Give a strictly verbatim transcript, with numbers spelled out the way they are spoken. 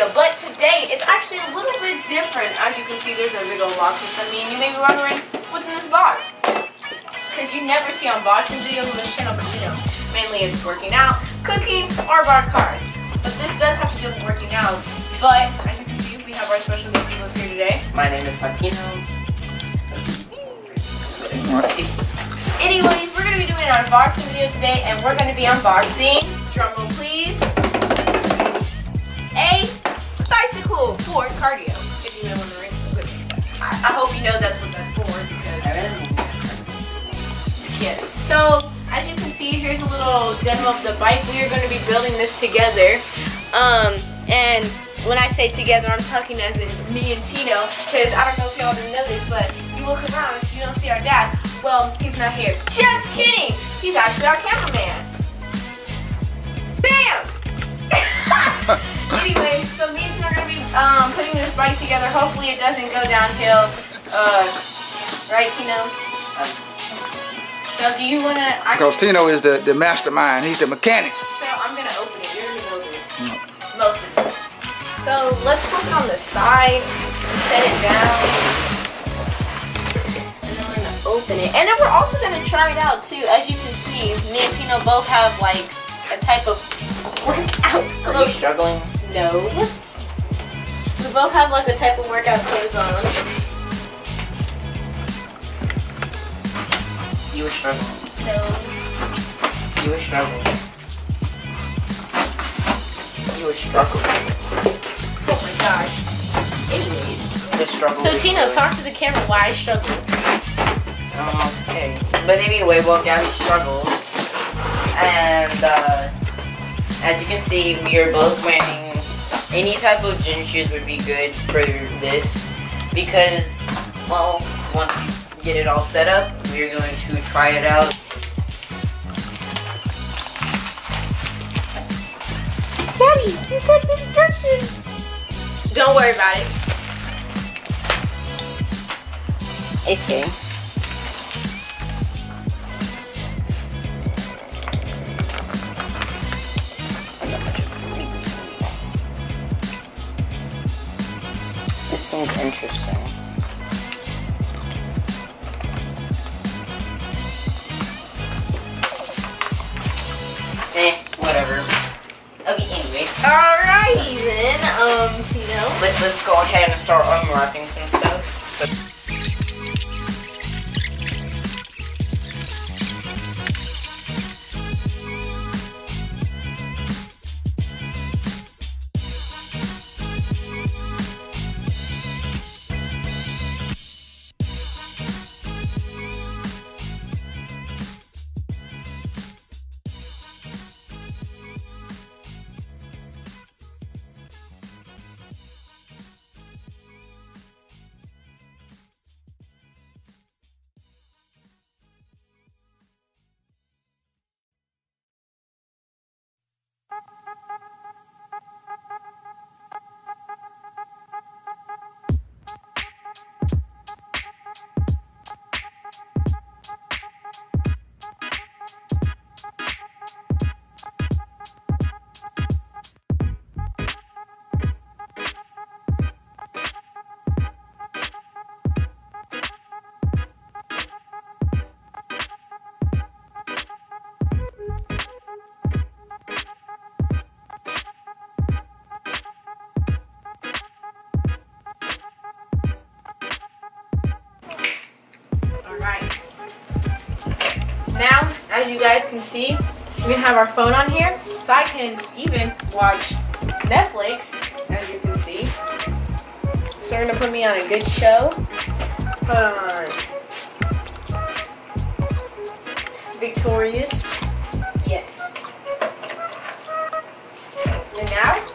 video, but today it's actually a little bit different. As you can see, there's a big old box in front of me, and you may be wondering what's in this box, because you never see unboxing videos on this channel. But you know, mainly it's working out, cooking, or bar cars. But this does have to do with working out. But as you can see, we have our special guest with us here today. My name is Patino. Anyways, we're gonna be doing an unboxing video today, and we're gonna be unboxing, drum roll please, a bicycle for cardio. If you know what the ring is, I, I hope you know that's what that's for, because yes. So as you can see, here's a little demo of the bike. We are going to be building this together, um, and when I say together, I'm talking as in me and Tino, because I don't know if y'all didn't know this, but you look around, you don't see our dad. Well, he's not here. Just kidding! He's actually our cameraman. Bam! Anyway, so me and Tino are going to be um, putting this bike together. Hopefully it doesn't go downhill. Uh, right, Tino? So do you want to... Because Tino is the, the mastermind. He's the mechanic. So I'm going to open it. You're going to open it. Mm. Most of it. So let's put it on the side and set it down. Open it, and then we're also going to try it out too. As you can see, me and Tino both have like a type of workout clothes. Are you struggling? No. We both have like a type of workout clothes on. You were struggling. No. You were struggling. You were struggling. Oh my gosh. Anyways. The struggle. So Tino, really... talk to the camera why I struggled. I don't know what to say. But anyway, well, Gabby struggled. And uh, as you can see, we are both wearing any type of gym shoes would be good for this. Because, well, once you get it all set up, we are going to try it out. Gabby, you got the instructions. Don't worry about it. Okay. Seems interesting. Eh, whatever. Okay, anyway. Alrighty then, um, you know. Let, let's go ahead and start unwrapping some stuff. So now, as you guys can see, we have our phone on here, so I can even watch Netflix, as you can see. So they're gonna put me on a good show. Put on Victorious. Yes. And now,